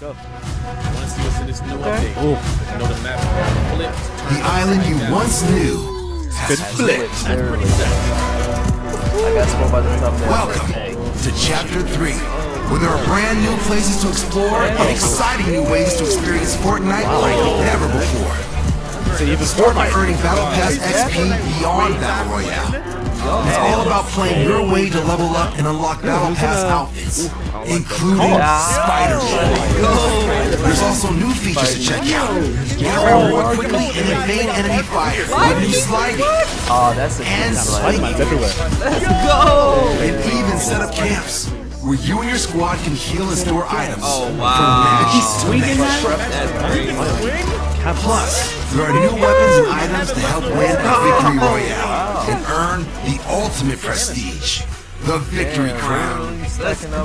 Go. Once you listen to this new update, you know the map flipped. The island you once knew has flipped. That's pretty sick. I got spoiled by the thumbnail. Welcome to Chapter 3, where there are brand new places to explore and exciting new ways to experience Fortnite like never before. Start by earning Battle Pass XP beyond Battle Royale. It's all about playing your way to level up and unlock Battle Pass outfits, including Spider-Man. There's also new features to check out. Get a reward quickly and evade enemy fire with new sliding and slinging. And even set up camps where you and your squad can heal and store items from match to match. Plus, there are new weapons and items to help win the Victory Royale and earn the ultimate prestige, the Victory Crown.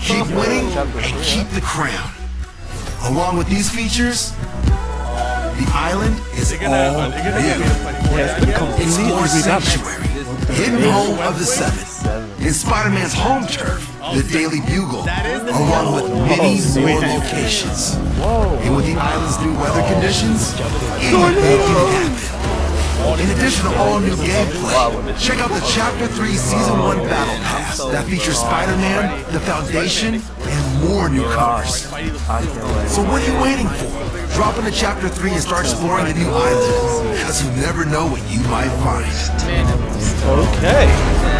Keep winning and keep the crown. Along with these features, the island is all new. Explore Sanctuary, hidden home of the Seven, in Spider-Man's home turf, the Daily Bugle, along with many more locations. And with the island's new weather conditions, anything can happen. In addition to all new gameplay, check out the Chapter 3 Season 1 Battle Pass that features Spider-Man, the Foundation, and more newcomers. So what are you waiting for? Drop into Chapter 3 and start exploring the new island, because you never know what you might find. Okay.